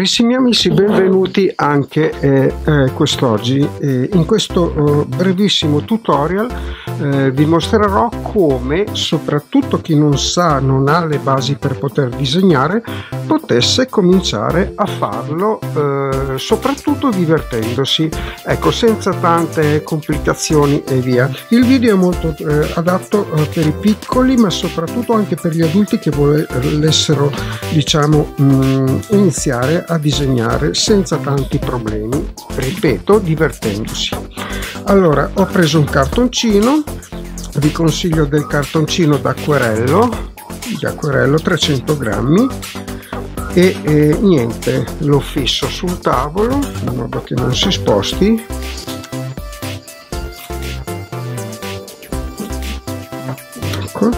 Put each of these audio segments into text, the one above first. Carissimi amici, benvenuti anche quest'oggi. In questo brevissimo tutorial vi mostrerò come, soprattutto chi non ha le basi per poter disegnare, potesse cominciare a farlo soprattutto divertendosi, ecco, senza tante complicazioni e via. Il video è molto adatto per i piccoli, ma soprattutto anche per gli adulti che volessero, diciamo, iniziare a disegnare senza tanti problemi, ripeto, divertendosi. Allora, ho preso un cartoncino, vi consiglio del cartoncino d'acquerello di 300 grammi e niente, lo fisso sul tavolo in modo che non si sposti. Ecco,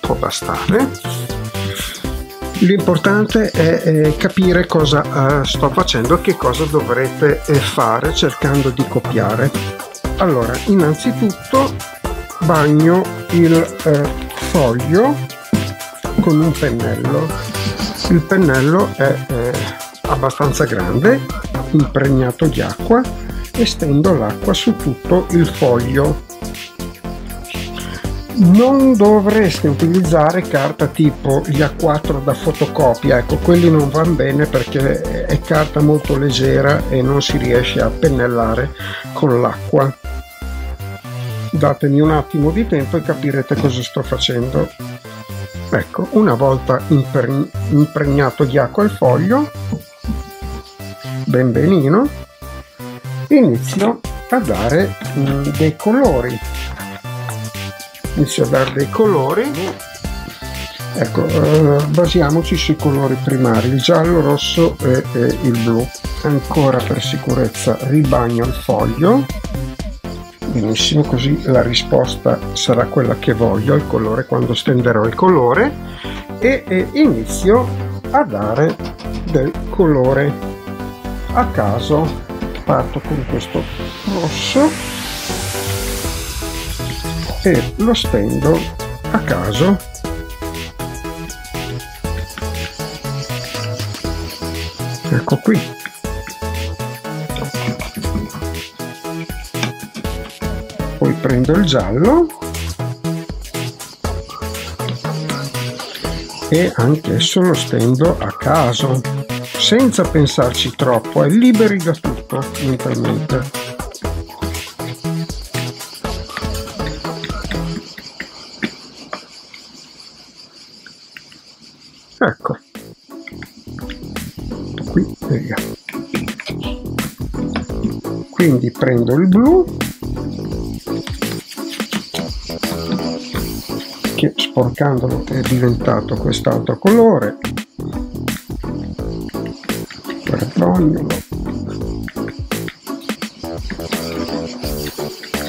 può bastare. L'importante è capire cosa sto facendo e che cosa dovrete fare cercando di copiare. Allora, innanzitutto bagno il foglio con un pennello. Il pennello è abbastanza grande, impregnato di acqua, e stendo l'acqua su tutto il foglio. Non dovreste utilizzare carta tipo gli A4 da fotocopia, ecco, quelli non vanno bene perché è carta molto leggera e non si riesce a pennellare con l'acqua. Datemi un attimo di tempo e capirete cosa sto facendo. Ecco, una volta impregnato di acqua il foglio, ben benino, inizio a dare dei colori. Inizio a dare dei colori, ecco, basiamoci sui colori primari, il giallo, rosso e il blu. Ancora per sicurezza ribagno il foglio, benissimo, così la risposta sarà quella che voglio, il colore, quando stenderò il colore, e inizio a dare del colore a caso. Parto con questo rosso e lo stendo a caso, ecco qui, poi prendo il giallo e anch'esso lo stendo a caso senza pensarci troppo, è liberi da tutto mentalmente. Ecco, qui e via. Quindi prendo il blu, che sporcandolo è diventato quest'altro colore, perdognolo,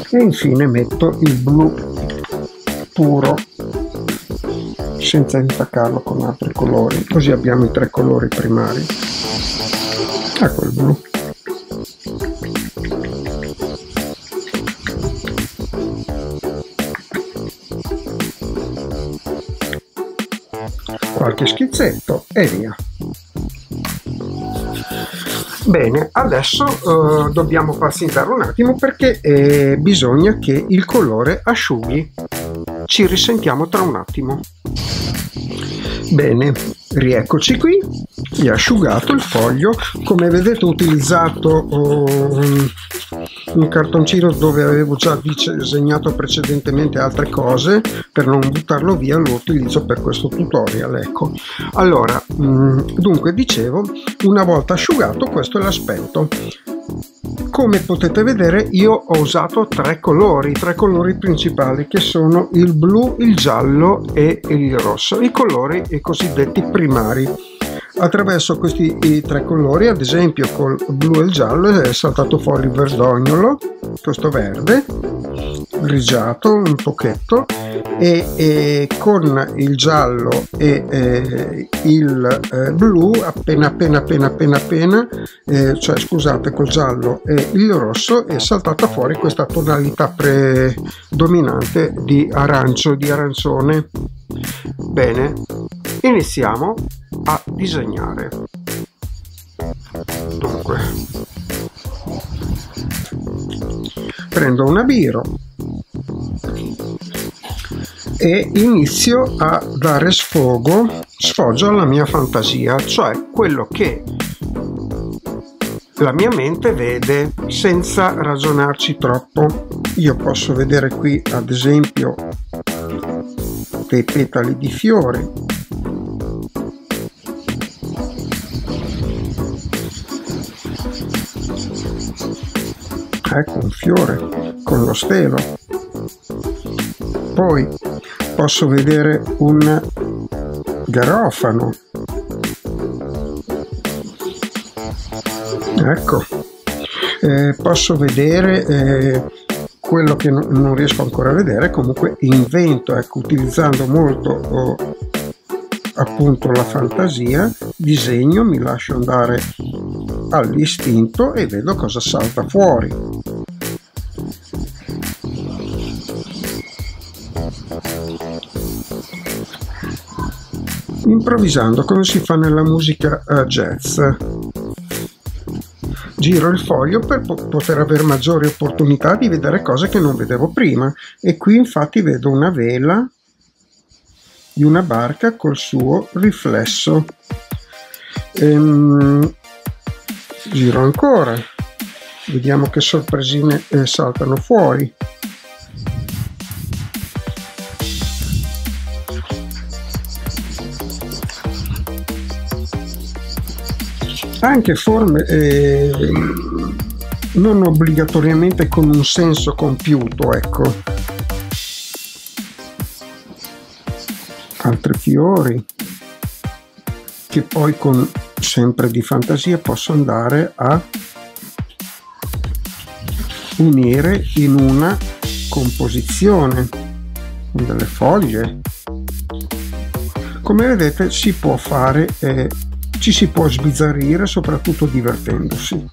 e infine metto il blu puro, senza intaccarlo con altri colori, così abbiamo i tre colori primari. Ecco il blu. Qualche schizzetto e via. Bene, adesso dobbiamo pazientare un attimo perché bisogna che il colore asciughi. Ci risentiamo tra un attimo. Bene, rieccoci qui, vi ho asciugato il foglio. Come vedete ho utilizzato un cartoncino dove avevo già disegnato precedentemente altre cose, per non buttarlo via lo utilizzo per questo tutorial, ecco. Allora, dunque dicevo, una volta asciugato, questo è l'aspetto. Come potete vedere io ho usato tre colori principali, che sono il blu, il giallo e il rosso, i colori cosiddetti primari. Attraverso questi tre colori, ad esempio col blu e il giallo, è saltato fuori il verdognolo, questo verde grigiato un pochetto, e con il giallo e il blu col giallo e il rosso è saltata fuori questa tonalità predominante di arancione. Bene, iniziamo a disegnare. Dunque, prendo una biro e inizio a dare sfoggio alla mia fantasia, cioè quello che la mia mente vede senza ragionarci troppo. Io posso vedere qui ad esempio dei petali di fiori, ecco un fiore con lo stelo, poi posso vedere un garofano, ecco, posso vedere quello che non riesco ancora a vedere, comunque invento, ecco, utilizzando molto appunto la fantasia, disegno, mi lascio andare all'istinto e vedo cosa salta fuori. Improvvisando, come si fa nella musica jazz. Giro il foglio per poter avere maggiori opportunità di vedere cose che non vedevo prima, e qui infatti vedo una vela di una barca col suo riflesso. Giro ancora, vediamo che sorpresine saltano fuori. Anche forme non obbligatoriamente con un senso compiuto, ecco. Altri fiori che poi, con sempre di fantasia, posso andare a unire in una composizione con delle foglie. Come vedete si può fare, ci si può sbizzarrire, soprattutto divertendosi.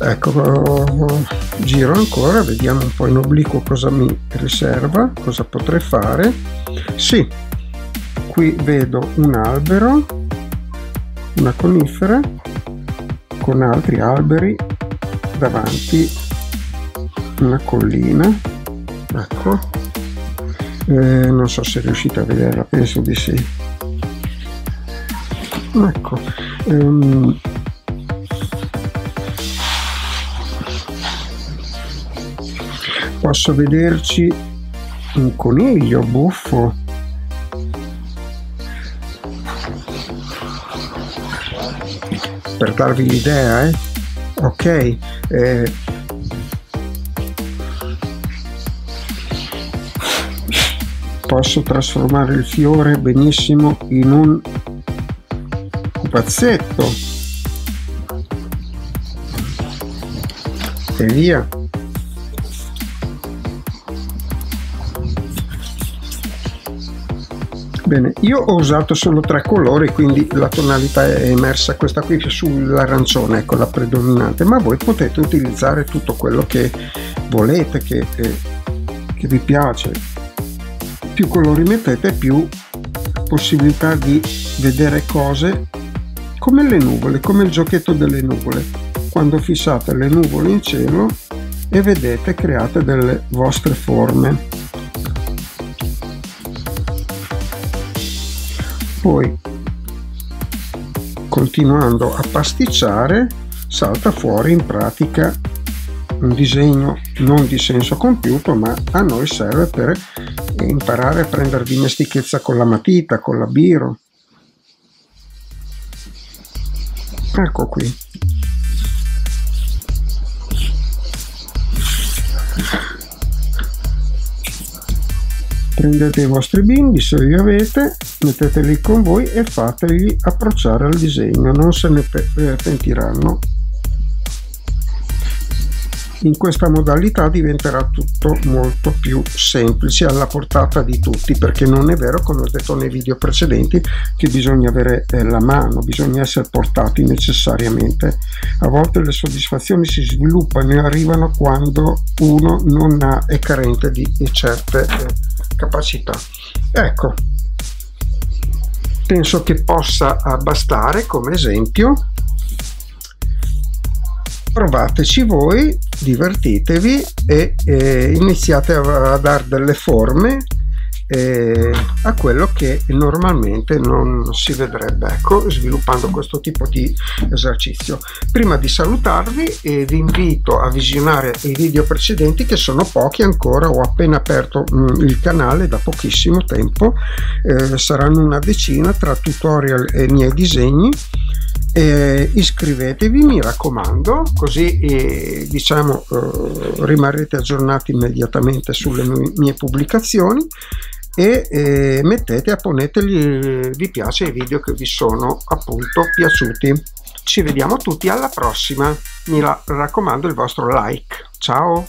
Ecco, giro ancora, vediamo un po' in obliquo cosa mi riserva, cosa potrei fare. Sì, qui vedo un albero, una conifera con altri alberi davanti, una collina, ecco, non so se riuscite a vederla, penso di sì. Ecco, posso vederci un coniglio buffo, per darvi l'idea, ok, posso trasformare il fiore benissimo in un pazzetto e via. Bene, io ho usato solo tre colori, quindi la tonalità è emersa questa qui sull'arancione, ecco, la predominante, ma voi potete utilizzare tutto quello che volete, che vi piace. Più colori mettete, più possibilità di vedere cose. Come le nuvole, come il giochetto delle nuvole, quando fissate le nuvole in cielo e vedete, create delle vostre forme. Poi, continuando a pasticciare, salta fuori in pratica un disegno non di senso compiuto, ma a noi serve per imparare a prendere dimestichezza con la matita, con la biro. Ecco qui, prendete i vostri bimbi, se li avete, metteteli con voi e fategli approcciare al disegno, non se ne pentiranno. In questa modalità diventerà tutto molto più semplice, alla portata di tutti, perché non è vero, come ho detto nei video precedenti, che bisogna avere la mano, bisogna essere portati necessariamente. A volte le soddisfazioni si sviluppano e arrivano quando uno non è carente di certe capacità. Ecco, penso che possa bastare come esempio. Provateci voi, divertitevi e iniziate a dare delle forme a quello che normalmente non si vedrebbe, ecco, sviluppando questo tipo di esercizio. Prima di salutarvi vi invito a visionare i video precedenti, che sono pochi ancora, ho appena aperto il canale da pochissimo tempo, saranno una decina tra tutorial e miei disegni. Iscrivetevi, mi raccomando, così diciamo rimarrete aggiornati immediatamente sulle mie pubblicazioni e mettete e poneteli vi piace ai video che vi sono appunto piaciuti. Ci vediamo tutti alla prossima, mi raccomando il vostro like, ciao!